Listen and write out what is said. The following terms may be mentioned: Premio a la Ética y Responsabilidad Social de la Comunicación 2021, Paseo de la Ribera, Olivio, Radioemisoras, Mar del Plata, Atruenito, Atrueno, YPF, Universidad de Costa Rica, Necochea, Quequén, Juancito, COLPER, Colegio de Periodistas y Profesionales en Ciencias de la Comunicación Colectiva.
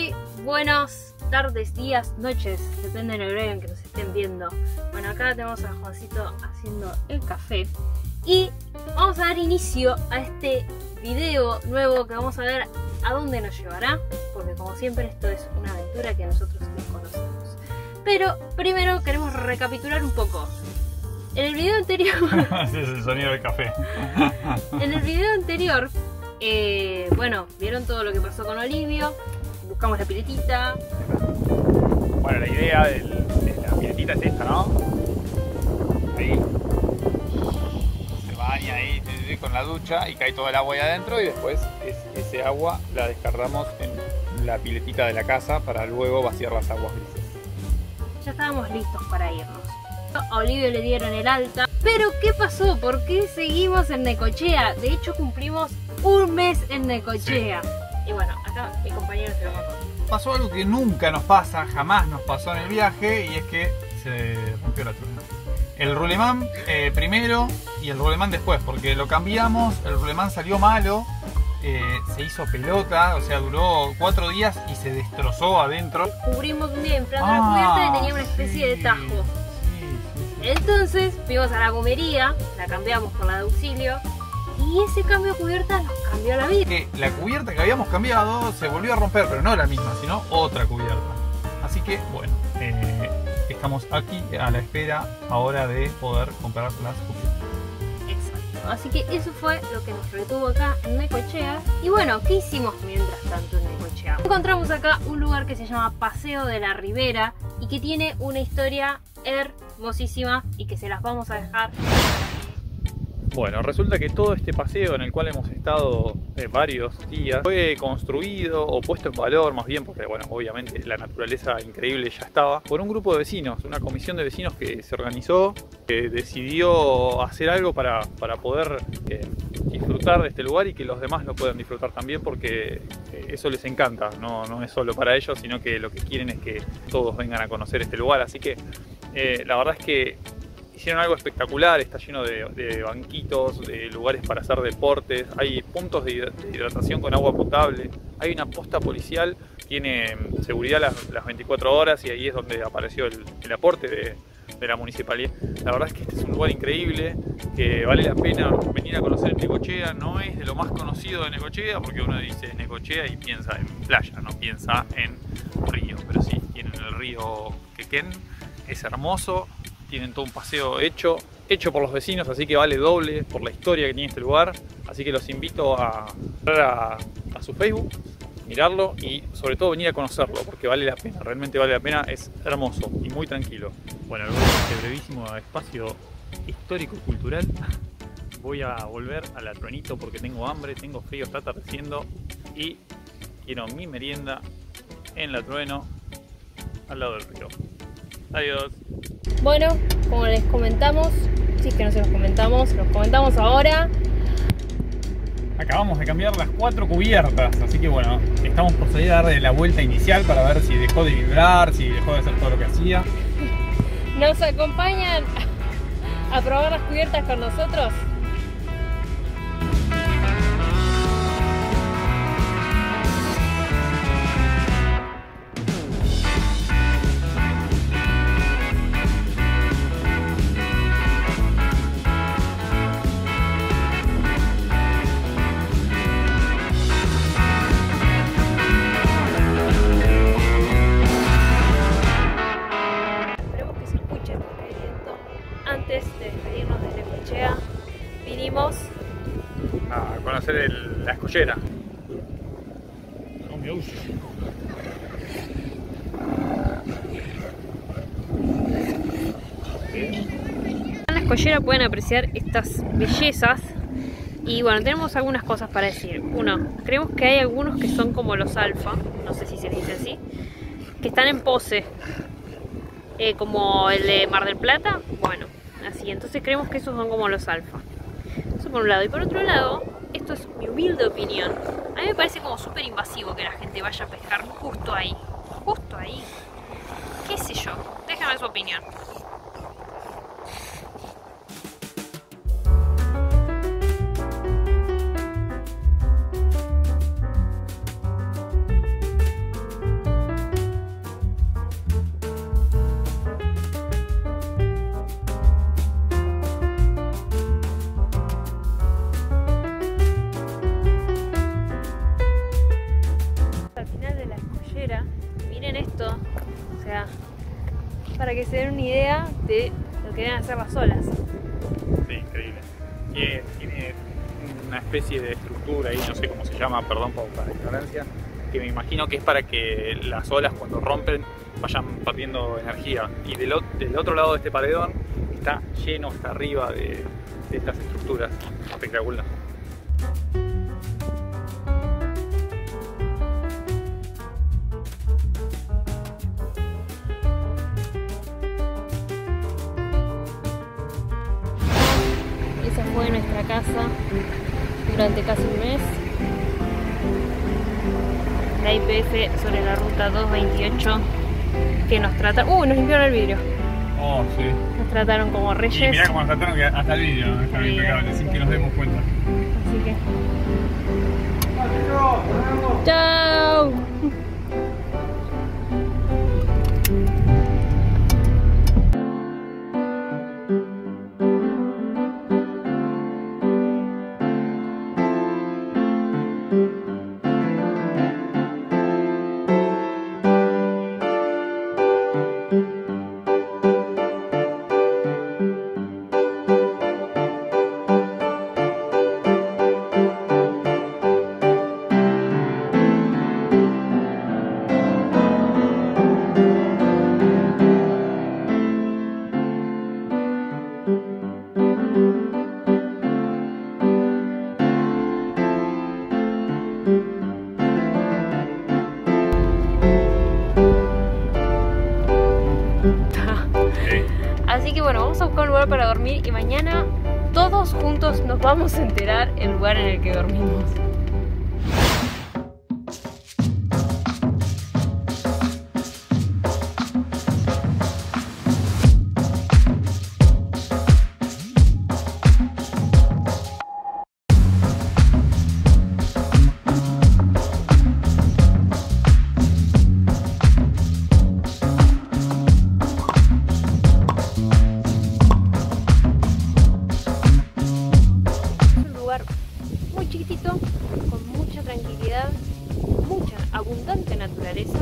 Muy buenas tardes, días, noches, depende del horario en que nos estén viendo. Bueno, acá tenemos a Juancito haciendo el café y vamos a dar inicio a este video nuevo que vamos a ver a dónde nos llevará, porque como siempre esto es una aventura que nosotros desconocemos. Pero primero queremos recapitular un poco. En el video anterior... Ese es el sonido del café. En el video anterior, bueno, vieron todo lo que pasó con Olivio. Buscamos la piletita. Bueno, la idea de la piletita es esta, ¿no? Ahí. Se baña ahí con la ducha y cae toda el agua ahí adentro y después ese agua la descargamos en la piletita de la casa para luego vaciar las aguas grises. Ya estábamos listos para irnos. A Olivio le dieron el alta. Pero ¿qué pasó? ¿Por qué seguimos en Necochea? De hecho cumplimos un mes en Necochea. Sí. Y bueno, acá mi compañero se lo mató. Pasó algo que nunca nos pasa, jamás nos pasó en el viaje, y es que se rompió la truna. El rulemán primero y el rulemán después, porque lo cambiamos, el rulemán salió malo, se hizo pelota, o sea, duró 4 días y se destrozó adentro. Descubrimos un día en Plaza la Cubierta que tenía una especie de tajo. Sí. Entonces fuimos a la gomería, la cambiamos por la de auxilio. Y ese cambio de cubierta nos cambió la vida. Que la cubierta que habíamos cambiado se volvió a romper, pero no la misma, sino otra cubierta. Así que, bueno, estamos aquí a la espera ahora de poder comprar las cubiertas. Exacto. Así que eso fue lo que nos retuvo acá en Necochea. Y bueno, ¿qué hicimos mientras tanto en Necochea? Encontramos acá un lugar que se llama Paseo de la Ribera y que tiene una historia hermosísima y que se las vamos a dejar. Bueno, resulta que todo este paseo en el cual hemos estado varios días fue construido o puesto en valor, más bien porque, bueno, obviamente la naturaleza increíble ya estaba, por un grupo de vecinos, una comisión de vecinos que se organizó, que decidió hacer algo para poder disfrutar de este lugar y que los demás lo puedan disfrutar también, porque eso les encanta, no es solo para ellos, sino que lo que quieren es que todos vengan a conocer este lugar. Así que la verdad es que hicieron algo espectacular, está lleno de banquitos, de lugares para hacer deportes, hay puntos de hidratación con agua potable, hay una posta policial, tiene seguridad las 24 horas y ahí es donde apareció el aporte de la municipalidad. La verdad es que este es un lugar increíble, que vale la pena venir a conocer Necochea. No es de lo más conocido de Necochea, porque uno dice Necochea y piensa en playa, no piensa en río, pero sí, tienen el río Quequén, es hermoso. Tienen todo un paseo hecho por los vecinos, así que vale doble por la historia que tiene este lugar. Así que los invito a entrar a su Facebook, mirarlo y sobre todo venir a conocerlo, porque vale la pena, realmente vale la pena, es hermoso y muy tranquilo. Bueno, luego de este brevísimo espacio histórico-cultural, voy a volver al Atruenito porque tengo hambre, tengo frío, está atardeciendo y quiero mi merienda en el Atrueno, al lado del río. Adiós. Bueno, como les comentamos, si es que no se los comentamos, se los comentamos ahora. Acabamos de cambiar las 4 cubiertas, así que bueno, estamos por salir a darle la vuelta inicial para ver si dejó de vibrar, si dejó de hacer todo lo que hacía. ¿Nos acompañan a probar las cubiertas con nosotros? Antes de despedirnos de Necochea, vinimos a conocer la escollera. No me uso. En la escollera pueden apreciar estas bellezas. Y bueno, tenemos algunas cosas para decir. Uno, creemos que hay algunos que son como los alfa, no sé si se dice así, que están en pose, como el de Mar del Plata. Bueno, así, entonces creemos que esos son como los alfa. Eso por un lado. Y por otro lado, esto es mi humilde opinión, a mí me parece como súper invasivo que la gente vaya a pescar justo ahí. Justo ahí. Qué sé yo, déjame su opinión. para que se den una idea de lo que deben hacer las olas. Sí, increíble. Tiene una especie de estructura ahí, no sé cómo se llama, perdón por la ignorancia, que me imagino que es para que las olas cuando rompen vayan perdiendo energía. Y del otro lado de este paredón está lleno hasta arriba de estas estructuras. Espectacular. Esa fue nuestra casa durante casi un mes. La YPF sobre la ruta 228 que nos trata... ¡Uy! Nos limpiaron el vidrio. Oh, sí. Nos trataron como reyes. Y mirá cómo nos trataron, que hasta el vidrio nos dejaron impecable, sin que nos demos cuenta. Así que... ¡Chao! Así que bueno, vamos a buscar un lugar para dormir y mañana todos juntos nos vamos a enterar el lugar en el que dormimos. Chiquitito, con mucha tranquilidad, mucha abundante naturaleza.